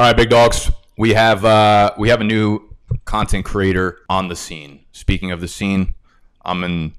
All right, big dogs. We have a new content creator on the scene. Speaking of the scene, I'm in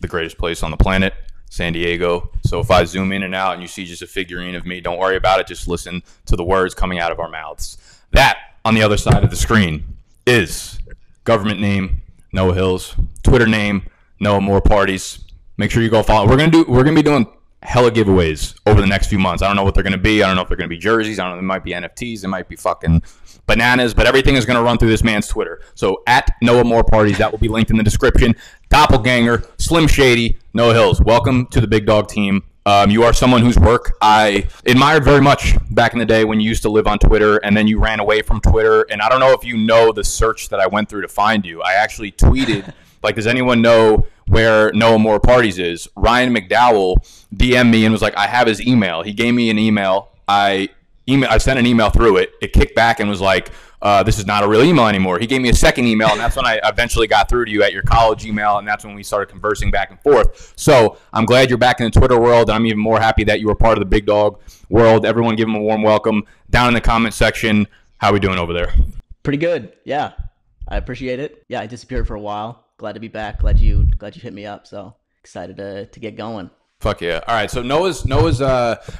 the greatest place on the planet, San Diego. So if I zoom in and out and you see just a figurine of me, don't worry about it. Just listen to the words coming out of our mouths. That, on the other side of the screen, is government name, Noah Hills, Twitter name, Noah More Parties. Make sure you go follow. We're gonna be doing hella giveaways over the next few months. I don't know what they're going to be. I don't know if they're going to be jerseys. I don't know. It might be NFTs. It might be fucking bananas, but everything is going to run through this man's Twitter. So at Noah More Parties, that will be linked in the description. Doppelganger, Slim Shady, Noah Hills. Welcome to the Big Dog team. You are someone whose work I admired very much back in the day when you used to live on Twitter, and then you ran away from Twitter. And I don't know if you know the search that I went through to find you. I actually tweeted, like, does anyone know where Noah More Parties is? Ryan McDowell DM'd me and was like, I have his email. He gave me an email. I sent an email through it. It kicked back and was like, this is not a real email anymore. He gave me a second email, and that's when I eventually got through to you at your college email, and that's when we started conversing back and forth. So I'm glad you're back in the Twitter world, and I'm even more happy that you were part of the Big Dog world. Everyone give him a warm welcome. Down in the comment section, how are we doing over there? Pretty good. Yeah, I appreciate it. Yeah, I disappeared for a while. Glad to be back. Glad you hit me up. So excited to get going. Fuck yeah! All right. So Noah's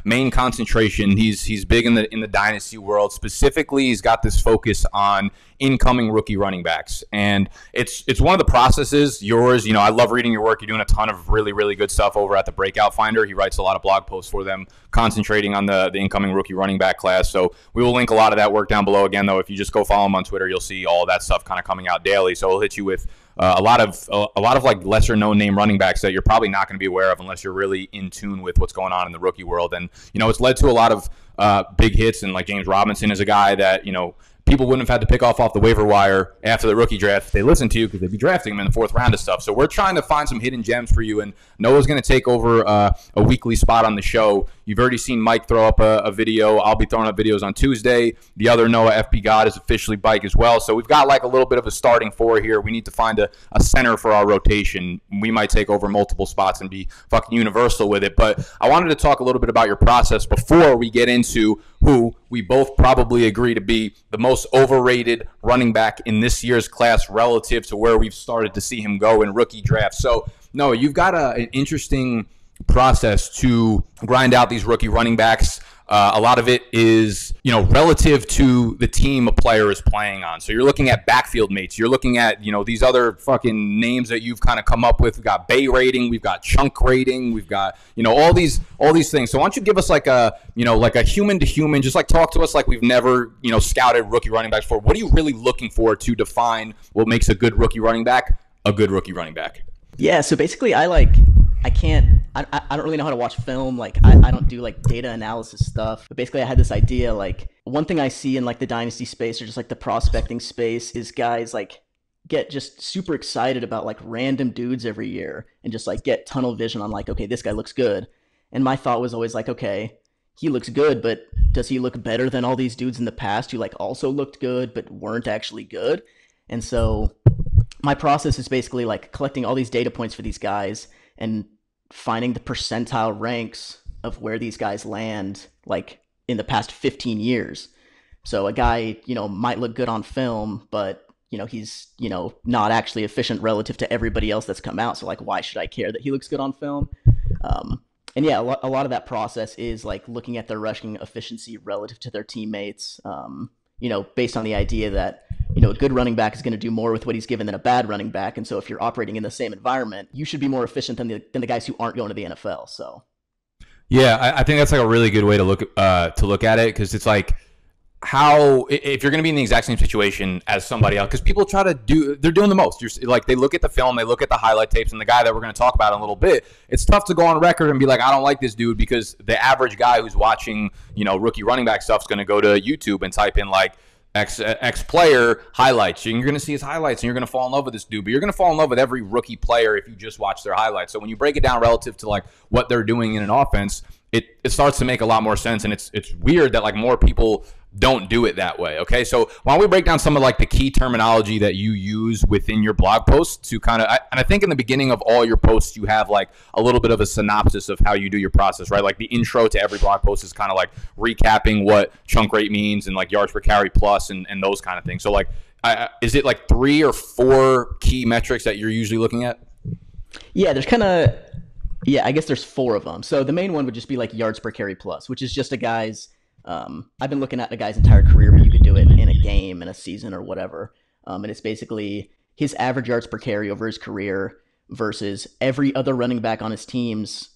main concentration. He's big in the dynasty world. Specifically, he's got this focus on incoming rookie running backs, and it's one of the processes. Yours, you know, I love reading your work. You're doing a ton of really, really good stuff over at the Breakout Finder. He writes a lot of blog posts for them, concentrating on the incoming rookie running back class. So we will link a lot of that work down below. Again, though, if you just go follow him on Twitter, you'll see all that stuff kind of coming out daily. So he'll hit you with a lot of like lesser known name running backs that you're probably not going to be aware of unless you're really in tune with what's going on in the rookie world. And, you know, it's led to a lot of big hits. And like James Robinson is a guy that, you know, people wouldn't have had to pick off the waiver wire after the rookie draft if they listened to you, because they'd be drafting him in the fourth round of stuff. So we're trying to find some hidden gems for you. And Noah's going to take over a weekly spot on the show. You've already seen Mike throw up a video. I'll be throwing up videos on Tuesday. The other Noah, FB God, is officially bike as well. So we've got like a little bit of a starting four here. We need to find a center for our rotation. We might take over multiple spots and be fucking universal with it. But I wanted to talk a little bit about your process before we get into who we both probably agree to be the most overrated running back in this year's class relative to where we've started to see him go in rookie drafts. So, Noah, you've got an interesting process to grind out these rookie running backs. A lot of it is, you know, relative to the team a player is playing on. So you're looking at backfield mates. You're looking at, you know, these other fucking names that you've kind of come up with. We've got Bay rating. We've got chunk rating. We've got, you know, all these things. So why don't you give us like a, you know, like a human to human, just like talk to us like we've never, you know, scouted rookie running backs before. What are you really looking for to define what makes a good rookie running back a good rookie running back? Yeah. So basically I don't really know how to watch film. Like I don't do like data analysis stuff, but basically I had this idea, like one thing I see in like the dynasty space or just like the prospecting space is guys like get just super excited about like random dudes every year and just like get tunnel vision on like, okay, this guy looks good. And my thought was always like, okay, he looks good, but does he look better than all these dudes in the past who like also looked good, but weren't actually good? And so my process is basically like collecting all these data points for these guys and finding the percentile ranks of where these guys land, like in the past 15 years. So a guy, you know, might look good on film, but you know, he's, you know, not actually efficient relative to everybody else that's come out. So like, why should I care that he looks good on film? And yeah, a lot of that process is like looking at their rushing efficiency relative to their teammates, you know, based on the idea that, you know, a good running back is going to do more with what he's given than a bad running back. And so if you're operating in the same environment, you should be more efficient than the guys who aren't going to the NFL. So, yeah, I think that's like a really good way to look at it. 'Cause it's like, how, if you're going to be in the exact same situation as somebody else, because people try to do, they're doing the most. You're like, they look at the film, they look at the highlight tapes, and the guy that we're going to talk about in a little bit, it's tough to go on record and be like, I don't like this dude, because the average guy who's watching, you know, rookie running back stuff is going to go to YouTube and type in like, X player highlights, and you're going to see his highlights, and you're going to fall in love with this dude. But you're going to fall in love with every rookie player if you just watch their highlights. So when you break it down relative to like what they're doing in an offense, it starts to make a lot more sense. And it's weird that like more people don't do it that way. Okay. So why don't we break down some of like the key terminology that you use within your blog posts to kind of, and I think in the beginning of all your posts, you have like a little bit of a synopsis of how you do your process, right? Like the intro to every blog post is kind of like recapping what chunk rate means and like yards per carry plus and those kind of things. So like, is it like 3 or 4 key metrics that you're usually looking at? Yeah, there's kind of, yeah, I guess there's 4 of them. So the main one would just be like yards per carry plus, which is just a guy's, I've been looking at a guy's entire career, but you could do it in a game, in a season or whatever. And it's basically his average yards per carry over his career versus every other running back on his team's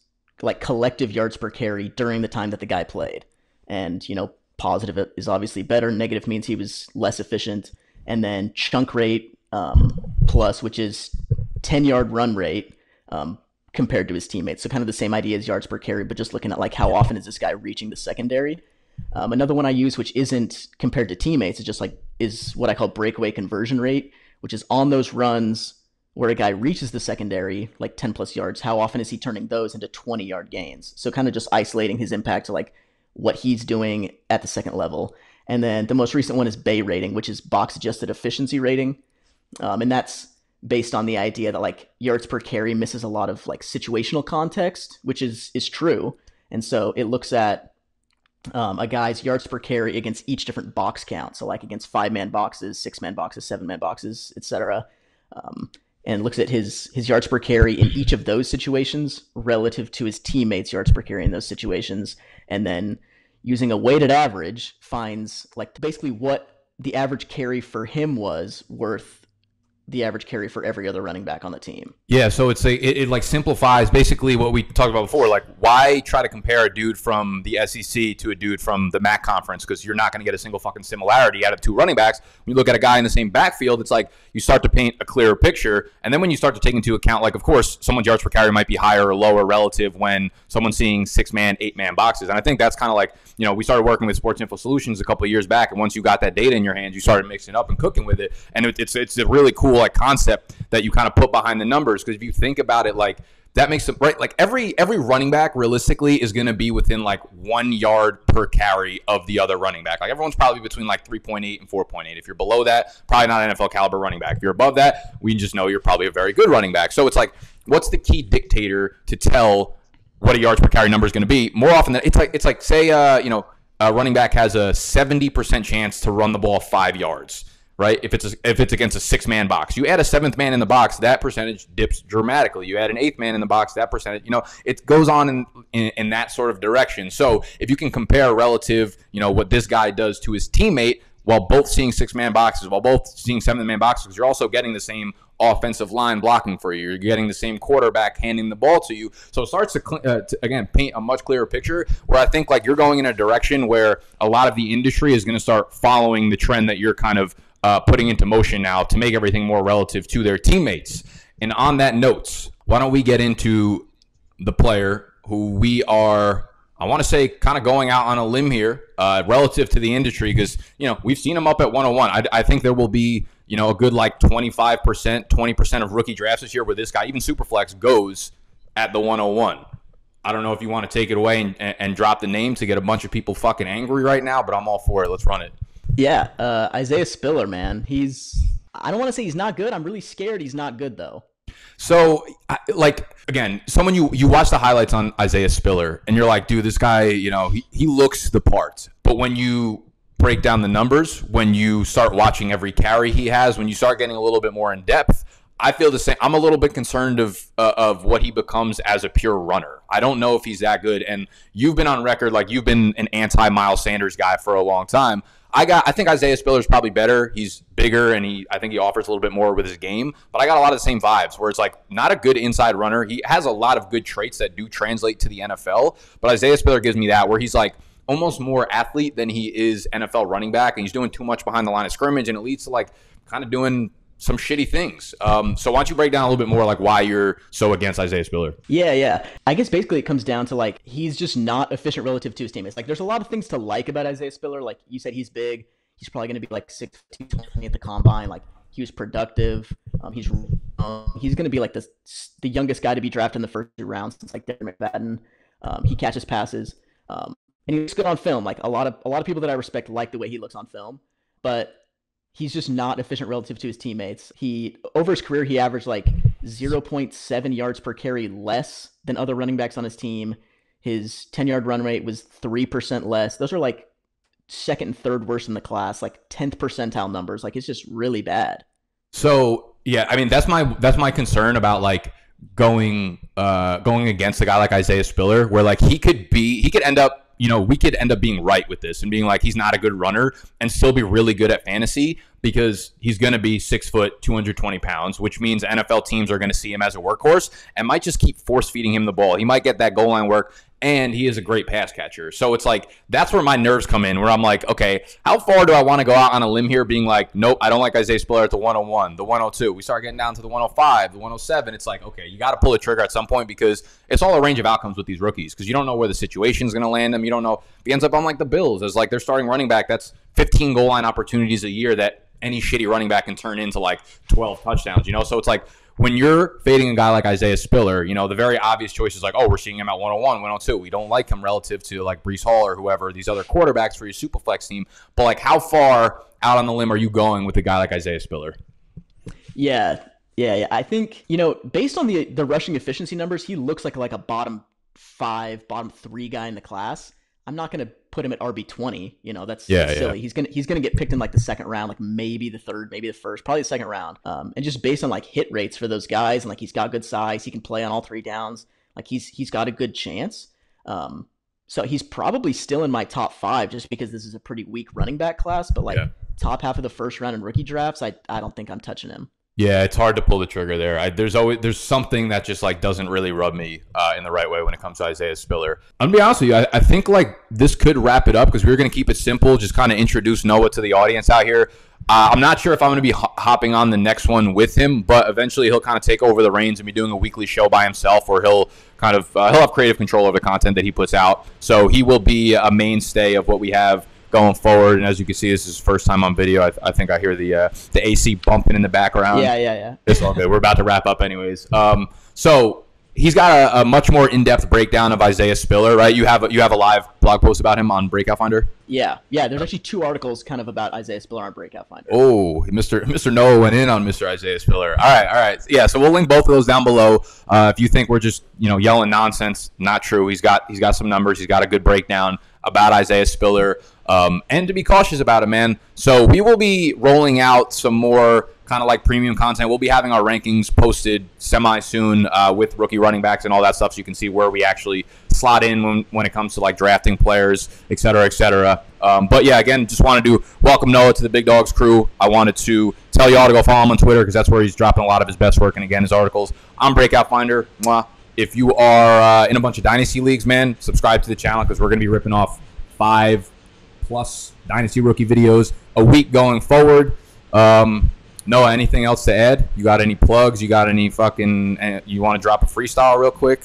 like collective yards per carry during the time that the guy played. And, you know, positive is obviously better. Negative means he was less efficient. And then chunk rate plus, which is 10-yard run rate compared to his teammates. So kind of the same idea as yards per carry, but just looking at like how often is this guy reaching the secondary. Another one I use, which isn't compared to teammates, is just like is what I call breakaway conversion rate, which is on those runs where a guy reaches the secondary, like 10-plus yards, how often is he turning those into 20-yard gains? So kind of just isolating his impact to like what he's doing at the second level. And then the most recent one is BAE rating, which is box-adjusted efficiency rating. And that's based on the idea that like yards per carry misses a lot of like situational context, which is true. And so it looks at a guy's yards per carry against each different box count. So like against 5-man boxes, 6-man boxes, 7-man boxes, etc. And looks at his yards per carry in each of those situations relative to his teammates' yards per carry in those situations. And then using a weighted average finds like basically what the average carry for him was worth the average carry for every other running back on the team. Yeah, so it's it like simplifies basically what we talked about before. Like, why try to compare a dude from the SEC to a dude from the MAC conference? Because you're not going to get a single fucking similarity out of 2 running backs. When you look at a guy in the same backfield, it's like you start to paint a clearer picture. And then when you start to take into account, like, of course, someone's yards per carry might be higher or lower relative when someone's seeing 6-man, 8-man boxes. And I think that's kind of like, you know, we started working with Sports Info Solutions a couple of years back. And once you got that data in your hands, you started mixing up and cooking with it. And it's a really cool like concept that you kind of put behind the numbers, because if you think about it, like that makes them right. Like every running back realistically is going to be within like 1 yard per carry of the other running back. Like everyone's probably between like 3.8 and 4.8. If you're below that, probably not an NFL caliber running back. If you're above that, we just know you're probably a very good running back. So it's like, what's the key dictator to tell what a yards per carry number is going to be? More often than it's like say you know, a running back has a 70% chance to run the ball 5 yards. Right? If it's against a 6-man box, you add a 7th man in the box, that percentage dips dramatically. You add an 8th man in the box, that percentage, you know, it goes on in that sort of direction. So if you can compare relative, you know, what this guy does to his teammate while both seeing 6-man boxes, while both seeing 7-man boxes, you're also getting the same offensive line blocking for you. You're getting the same quarterback handing the ball to you. So it starts to again, paint a much clearer picture, where I think like you're going in a direction where a lot of the industry is going to start following the trend that you're kind of putting into motion now to make everything more relative to their teammates. And on that note, why don't we get into the player who we are, I want to say, kind of going out on a limb here relative to the industry, because, you know, we've seen him up at 101. I think there will be, you know, a good like 25%, 20% of rookie drafts this year where this guy, even Superflex, goes at the 101. I don't know if you want to take it away and drop the name to get a bunch of people fucking angry right now, but I'm all for it. Let's run it. Yeah, Isaiah Spiller, man. I don't want to say he's not good. I'm really scared he's not good, though. So, like, again, someone you watch the highlights on Isaiah Spiller, and you're like, dude, this guy, you know, he looks the part. But when you break down the numbers, when you start watching every carry he has, when you start getting a little bit more in depth, I feel the same. I'm a little bit concerned of what he becomes as a pure runner. I don't know if he's that good. And you've been on record, like you've been an anti-Miles Sanders guy for a long time. I think Isaiah Spiller is probably better. He's bigger, and I think he offers a little bit more with his game. But I got a lot of the same vibes, where it's like not a good inside runner. He has a lot of good traits that do translate to the NFL. But Isaiah Spiller gives me that, where he's like almost more athlete than he is NFL running back, and he's doing too much behind the line of scrimmage, and it leads to like kind of doing some shitty things. So why don't you break down a little bit more like why you're so against Isaiah Spiller? Yeah. I guess basically it comes down to like he's just not efficient relative to his teammates. Like there's a lot of things to like about Isaiah Spiller. Like you said, he's big. He's probably going to be like 6'20" at the combine. Like he was productive. He's going to be like the youngest guy to be drafted in the first 2 rounds since like Derek McFadden. He catches passes, and he's good on film. Like a lot of people that I respect like the way he looks on film, but he's just not efficient relative to his teammates. He, over his career, he averaged like 0.7 yards per carry less than other running backs on his team. His 10-yard run rate was 3% less. Those are like second and third worst in the class, like 10th percentile numbers. Like, it's just really bad. So yeah, I mean, that's my concern about like going against a guy like Isaiah Spiller, where like he could end up, you know, we could end up being right with this and being like, he's not a good runner and still be really good at fantasy because he's going to be 6 foot, 220 pounds, which means NFL teams are going to see him as a workhorse and might just keep force feeding him the ball. He might get that goal line work. And he is a great pass catcher. So it's like, that's where my nerves come in, where I'm like, okay, how far do I want to go out on a limb here being like, nope, I don't like Isaiah Spiller at the 101, the 102. We start getting down to the 105, the 107. It's like, okay, you got to pull the trigger at some point because it's all a range of outcomes with these rookies because you don't know where the situation is going to land them. You don't know if he ends up on like the Bills as like their starting running back. That's 15 goal line opportunities a year that any shitty running back can turn into like 12 touchdowns, you know? So it's like, when you're fading a guy like Isaiah Spiller, you know, the very obvious choice is like, oh, we're seeing him at 101, 102. We don't like him relative to like Brees Hall or whoever, these other quarterbacks for your Superflex team. But like, how far out on the limb are you going with a guy like Isaiah Spiller? Yeah. I think, you know, based on the rushing efficiency numbers, he looks like a bottom 3 guy in the class. I'm not going to put him at RB20. You know, that's silly. Yeah. He's gonna get picked in like the second round, like maybe the third, maybe the first, probably the second round. And just based on like hit rates for those guys, and like he's got good size, he can play on all three downs. Like he's got a good chance. So he's probably still in my top 5 just because this is a pretty weak running back class. But like top half of the first round in rookie drafts, I don't think I'm touching him. Yeah, it's hard to pull the trigger there. There's something that just like doesn't really rub me in the right way when it comes to Isaiah Spiller. I'm gonna be honest with you. I think like this could wrap it up because we're gonna keep it simple, just kind of introduce Noah to the audience out here. I'm not sure if I'm gonna be hopping on the next one with him, but eventually he'll kind of take over the reins and be doing a weekly show by himself, or he'll kind of he'll have creative control over the content that he puts out. So he will be a mainstay of what we have going forward, and as you can see, this is his first time on video. I think I hear the AC bumping in the background. Yeah. It's all good. We're about to wrap up anyways. So he's got a much more in-depth breakdown of Isaiah Spiller, right? You have a live blog post about him on Breakout Finder. Yeah. There's actually 2 articles kind of about Isaiah Spiller on Breakout Finder. Oh, Mr. Noah went in on Mr. Isaiah Spiller. All right. Yeah. So we'll link both of those down below. If you think we're just yelling nonsense, not true. He's got some numbers. He's got a good breakdown about Isaiah Spiller, and to be cautious about it, man. So we will be rolling out some more kind of like premium content. We'll be having our rankings posted semi-soon with rookie running backs and all that stuff, so you can see where we actually slot in when it comes to like drafting players, et cetera. But yeah, again, just wanted to welcome Noah to the Big Dogs crew. I wanted to tell you all to go follow him on Twitter because that's where he's dropping a lot of his best work and, again, his articles on Breakout Finder. Mwah. If you are in a bunch of dynasty leagues, man, subscribe to the channel because we're going to be ripping off 5+ dynasty rookie videos a week going forward. Noah, anything else to add? You got any plugs? You got any fucking? You want to drop a freestyle real quick?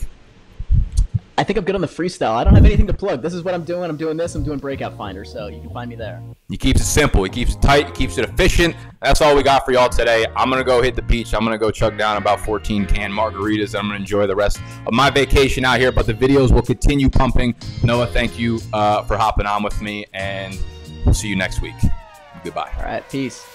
I think I'm good on the freestyle. I don't have anything to plug. This is what I'm doing. I'm doing this. I'm doing Breakout Finder, so you can find me there. He keeps it simple. He keeps it tight. He keeps it efficient. That's all we got for y'all today. I'm going to go hit the beach. I'm going to go chug down about 14 canned margaritas. I'm going to enjoy the rest of my vacation out here, but the videos will continue pumping. Noah, thank you for hopping on with me, and we'll see you next week. Goodbye. All right. Peace.